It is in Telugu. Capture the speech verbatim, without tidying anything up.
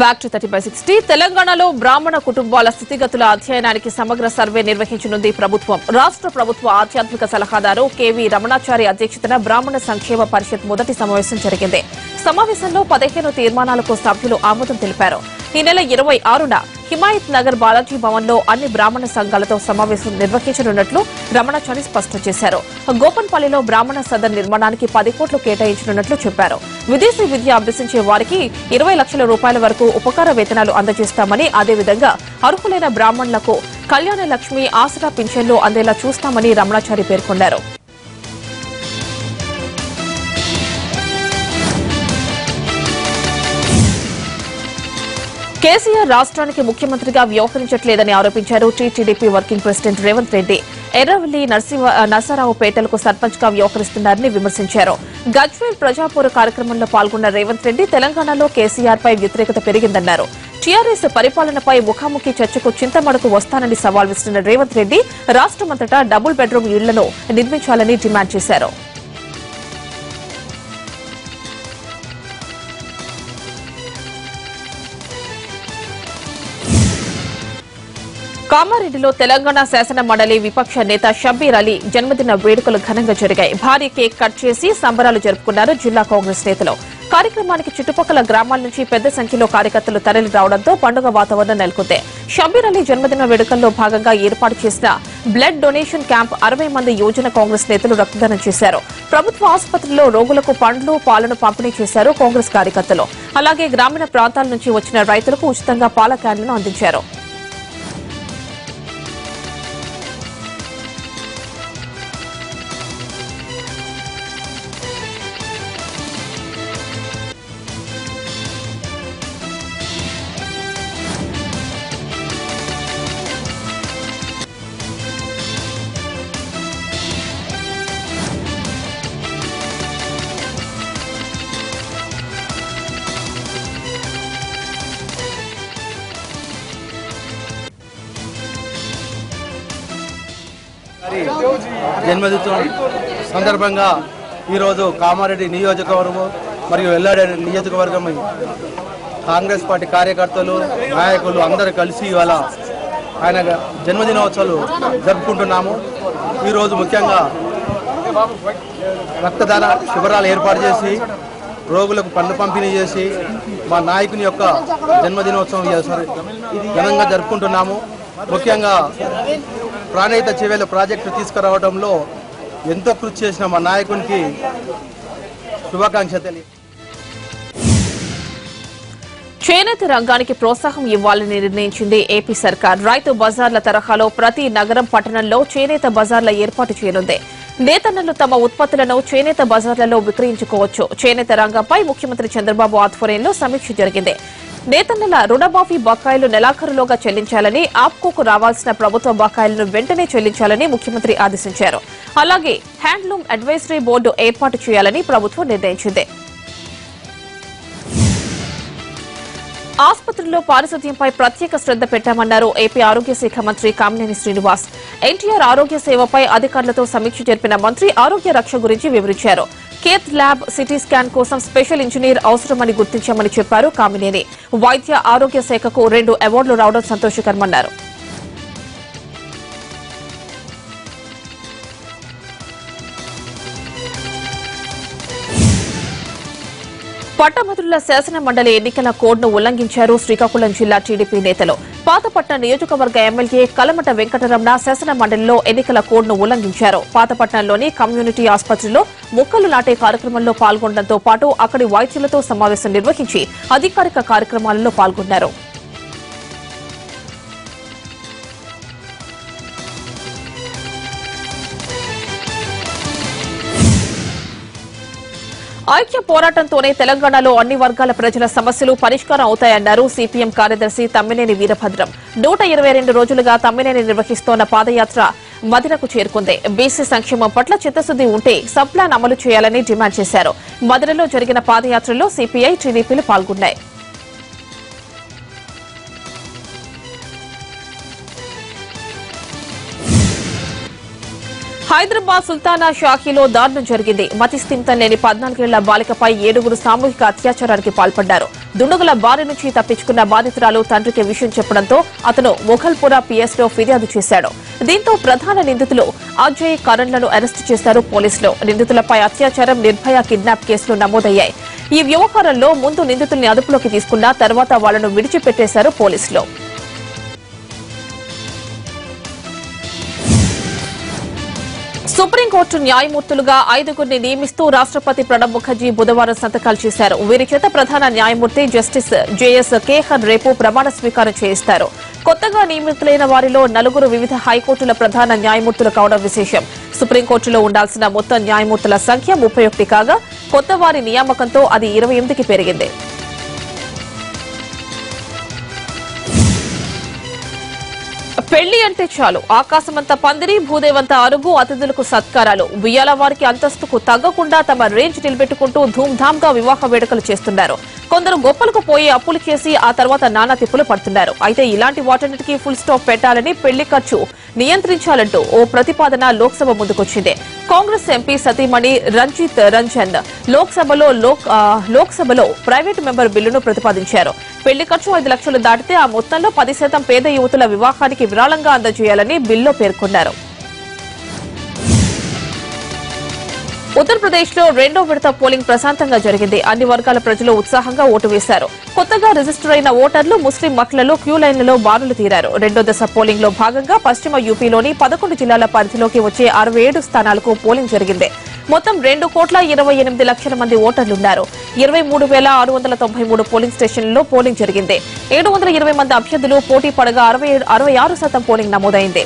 Back to thirty by sixty. తెలంగాణలో బ్రాహ్మణ కుటుంబాల స్థితిగతుల అధ్యయనానికి సమగ్ర సర్వే నిర్వహించనుంది ప్రభుత్వం. రాష్ట్ర ప్రభుత్వ ఆధ్యాత్మిక సలహాదారు కెవి రమణాచారి అధ్యక్షతన బ్రాహ్మణ సంక్షేమ పరిషత్ మొదటి సమావేశం జరిగింది. సమావేశంలో పదిహేను తీర్మానాలకు సభ్యులు ఆమోదం తెలిపారు. ఈ నెల ఇరవై ఆరున హిమాయత్ నగర్ బాలాజీ భవన్లో అన్ని బ్రాహ్మణ సంఘాలతో సమావేశం నిర్వహించనున్నట్లు రమణాచారి స్పష్టం చేశారు. గోపన్పల్లిలో బ్రాహ్మణ సదన్ నిర్మాణానికి పది కోట్లు కేటాయించనున్నట్లు చెప్పారు. విదేశీ విద్య అభ్యసించే వారికి ఇరవై లక్షల రూపాయల వరకు ఉపకార వేతనాలు అందజేస్తామని, అదేవిధంగా అర్హులైన బ్రాహ్మణులకు కళ్యాణ లక్ష్మి ఆసరా పింఛన్లు అందేలా చూస్తామని రమణాచారి పేర్కొన్నారు. కేసీఆర్ రాష్ట్రానికి ముఖ్యమంత్రిగా వ్యవహరించట్లేదని ఆరోపించారు TTDP working president Revanth Reddy. Erravalli నరసరావుపేటలకు సర్పంచ్ గా వ్యవహరిస్తున్నారని విమర్శించారు. గజ్వేల్ ప్రజాపూర కార్యక్రమంలో పాల్గొన్న రేవంత్ రెడ్డి తెలంగాణలో కేసీఆర్ పై వ్యతిరేకత పెరిగిందన్నారు. టీఆర్ఎస్ పరిపాలనపై ముఖాముఖి చర్చకు చింతమడకు వస్తానని సవాల్ విసిరిన రేవంత్ రెడ్డి రాష్ట్రమంతటా డబుల్ బెడ్రూమ్ ఇళ్లను నిర్మించాలని డిమాండ్ చేశారు. కామారెడ్డిలో తెలంగాణ శాసన మండలి విపక్ష నేత షబ్బీర్ అలీ జన్మదిన వేడుకలు ఘనంగా జరిగాయి. భారీ కేక్ కట్ చేసి సంబరాలు జరుపుకున్నారు జిల్లా కాంగ్రెస్ నేతలు. కార్యక్రమానికి చుట్టుపక్కల గ్రామాల నుంచి పెద్ద సంఖ్యలో కార్యకర్తలు తరలి రావడంతో పండుగ వాతావరణం నెలకొంది. షబ్బీర్ అలీ జన్మదిన వేడుకల్లో భాగంగా ఏర్పాటు చేసిన బ్లడ్ డొనేషన్ క్యాంప్ అరవై మంది యువజన కాంగ్రెస్ నేతలు రక్తదానం చేశారు. ప్రభుత్వ ఆసుపత్రిలో రోగులకు పండ్లు పాలను పంపిణీ చేశారు కాంగ్రెస్ కార్యకర్తలు. అలాగే గ్రామీణ ప్రాంతాల నుంచి వచ్చిన రైతులకు ఉచితంగా పాల క్యాన్లను అందించారు. జన్మదినం సందర్భంగా ఈరోజు కామారెడ్డి నియోజకవర్గం మరియు ఎల్లారె నియోజకవర్గం కాంగ్రెస్ పార్టీ కార్యకర్తలు నాయకులు అందరూ కలిసి ఇవాళ ఆయన జన్మదినోత్సవాలు జరుపుకుంటున్నాము. ఈరోజు ముఖ్యంగా రక్తదాన శిబిరాలు ఏర్పాటు చేసి రోగులకు పన్ను పంపిణీ చేసి మా నాయకుని యొక్క జన్మదినోత్సవం ఘనంగా జరుపుకుంటున్నాము. ముఖ్యంగా ప్రాణహిత చేవేల ప్రాజెక్టు తీసుకురావడంలో ఎంతో కృషి చేసిన మా నాయకునికి శుభాకాంక్ష తెలియ చేనేత రంగానికి ప్రోత్సాహం ఇవ్వాలని నిర్ణయించింది ఏపీ సర్కార్. రైతు బజార్ల తరహాలో ప్రతి నగరం పట్టణంలో చేనేత బజార్ల ఏర్పాటు చేయనుంది. నేతన్నలు తమ ఉత్పత్తులను చేనేత బజార్లలో విక్రయించుకోవచ్చు. చేనేత రంగంపై ముఖ్యమంత్రి చంద్రబాబు ఆధ్వర్యంలో సమీక్ష జరిగింది. నేతన్నల రుణమాఫీ బకాయిలు నెలాఖరులోగా చెల్లించాలని, ఆప్కోకు రావాల్సిన ప్రభుత్వ బకాయిలను వెంటనే చెల్లించాలని ముఖ్యమంత్రి ఆదేశించారు. అలాగే హ్యాండ్లూమ్ అడ్వైజరీ బోర్డు ఏర్పాటు చేయాలని ప్రభుత్వం నిర్ణయించింది. ఆసుపత్రుల్లో పారిశుద్ధ్యంపై ప్రత్యేక శ్రద్ద పెట్టామన్నారు ఏపీ ఆరోగ్య శాఖ మంత్రి కామినేని శ్రీనివాస్. ఎన్టీఆర్ ఆరోగ్య సేవపై అధికారులతో సమీక్ష జరిపిన మంత్రి ఆరోగ్య రక్ష గురించి వివరించారు. కేత్ ల్యాబ్, సిటీ స్కాన్ కోసం స్పెషల్ ఇంజనీర్ అవసరమని గుర్తించామని చెప్పారు కామినేని. వైద్య ఆరోగ్య శాఖకు రెండు అవార్డులు రావడం సంతోషకరమన్నారు. పట్టభద్రుల శాసన మండలి ఎన్నికల కోడ్ను ఉల్లంఘించారు శ్రీకాకుళం జిల్లా టీడీపీ నేతలు. పాతపట్నం నియోజకవర్గ ఎమ్మెల్యే కలమట వెంకటరమణ శాసన మండలిలో ఎన్నికల కోడ్ను ఉల్లంఘించారు. పాతపట్నంలోని కమ్యూనిటీ ఆసుపత్రిలో మొక్కలు నాటే కార్యక్రమంలో పాల్గొనడంతో పాటు అక్కడి వైద్యులతో సమావేశం నిర్వహించి అధికారిక కార్యక్రమాలలో పాల్గొన్నారు. ఐక్య పోరాటంతోనే తెలంగాణలో అన్ని వర్గాల ప్రజల సమస్యలు పరిష్కారం అవుతాయన్నారు సిపిఎం కార్యదర్శి తమ్మినేని వీరభద్రం. నూట ఇరవై రెండు రోజులుగా తమ్మినేని నిర్వహిస్తోన్న పాదయాత్ర మదిరకు చేరుకుంది. బీసీ సంక్షేమం పట్ల చిత్తశుద్ది ఉంటే సబ్ ప్లాన్ అమలు చేయాలని డిమాండ్ చేశారు. మదిరలో జరిగిన పాదయాత్రలో సిపిఐ, టీడీపీలు పాల్గొన్నాయి. హైదరాబాద్ సుల్తానా షాఖీలో దారుణం జరిగింది. మతిస్థిమితం లేని పద్నాలుగేళ్ల బాలికపై ఏడుగురు సామూహిక అత్యాచారానికి పాల్పడ్డారు. దుండగుల బారి నుంచి తప్పించుకున్న బాధితురాలు తండ్రికి విషయం చెప్పడంతో అతను మొఘల్పురా పిఎస్లో ఫిర్యాదు చేశాడు. దీంతో ప్రధాన నిందితులు అజయ్ కరణ్లను అరెస్టు చేశారు పోలీసులు. నిందితులపై అత్యాచారం, నిర్భయ కిడ్నాప్ కేసులు నమోదయ్యాయి. ఈ వ్యవహారంలో ముందు నిందితుల్ని అదుపులోకి తీసుకున్న తర్వాత వాళ్లను విడిచిపెట్టేశారు పోలీసులు. సుప్రీంకోర్టు న్యాయమూర్తులుగా ఐదుగురిని నియమిస్తూ రాష్టపతి ప్రణబ్ ముఖర్జీ బుధవారం సంతకాలు చేశారు. వీరి చేత ప్రధాన న్యాయమూర్తి జస్టిస్ జేఎస్ కేహర్ రేపు ప్రమాణ స్వీకారం చేయిస్తారు. కొత్తగా నియమితులైన వారిలో నలుగురు వివిధ హైకోర్టుల ప్రధాన న్యాయమూర్తులు కావడం విశేషం. సుప్రీంకోర్టులో ఉండాల్సిన మొత్తం న్యాయమూర్తుల సంఖ్య ముప్పై ఒకటి కాగా కొత్త వారి నియామకంతో అది ఇరవై ఎనిమిదికి పెరిగింది. పెళ్లి అంటే చాలు ఆకాశమంతా పందిరి, భూదేవంతా అరుగు, అతిథులకు సత్కారాలు, బియ్యాల వారికి అంతస్తుకు తగ్గకుండా తమ రేంజ్ నిలబెట్టుకుంటూ ధూమ్ధామ్ గా వివాహ వేడుకలు చేస్తున్నారు. కొందరు గొప్పలకు పోయి అప్పులు చేసి ఆ తర్వాత నానా తిప్పులు పడుతున్నారు. అయితే ఇలాంటి వాటన్నిటికీ ఫుల్ స్టాప్ పెట్టాలని పెళ్లి ఖర్చు నియంత్రించాలంటూ ఓ ప్రతిపాదన లోక్సభ ముందుకొచ్చింది. కాంగ్రెస్ ఎంపీ సతీమణి రంజిత్ రంజన్ లోక్సభలో లోక్సభలో ప్రైవేట్ మెంబర్ బిల్లును ప్రతిపాదించారు. పెళ్లి ఖర్చు ఐదు లక్షలు దాటితే ఆ మొత్తంలో పది శాతం పేద యువతుల వివాహానికి విరాళంగా అందజేయాలని బిల్లులో పేర్కొన్నారు. ఉత్తరప్రదేశ్ లో రెండో విడత పోలింగ్ ప్రశాంతంగా జరిగింది. అన్ని వర్గాల ప్రజలు ఉత్సాహంగా ఓటు వేశారు. కొత్తగా రిజిస్టర్ అయిన ఓటర్లు ముస్లిం మహిళలు క్యూ లైన్లలో బారులు తీరారు. రెండో దశ పోలింగ్ లో భాగంగా పశ్చిమ యూపీలోని పదకొండు జిల్లాల పరిధిలోకి వచ్చే అరవై ఏడు స్థానాలకు పోలింగ్ జరిగింది. మొత్తం రెండు కోట్ల ఇరవై ఎనిమిది లక్షల మంది ఓటర్లున్నారు. ఇరవై మూడు వేల ఆరు వందల తొంభై మూడు పోలింగ్ స్టేషన్లలో పోలింగ్ జరిగింది. ఏడు వందల ఇరవై మంది అభ్యర్థులు పోటీ పడగా అరవై అరవై ఆరు శాతం పోలింగ్ నమోదైంది.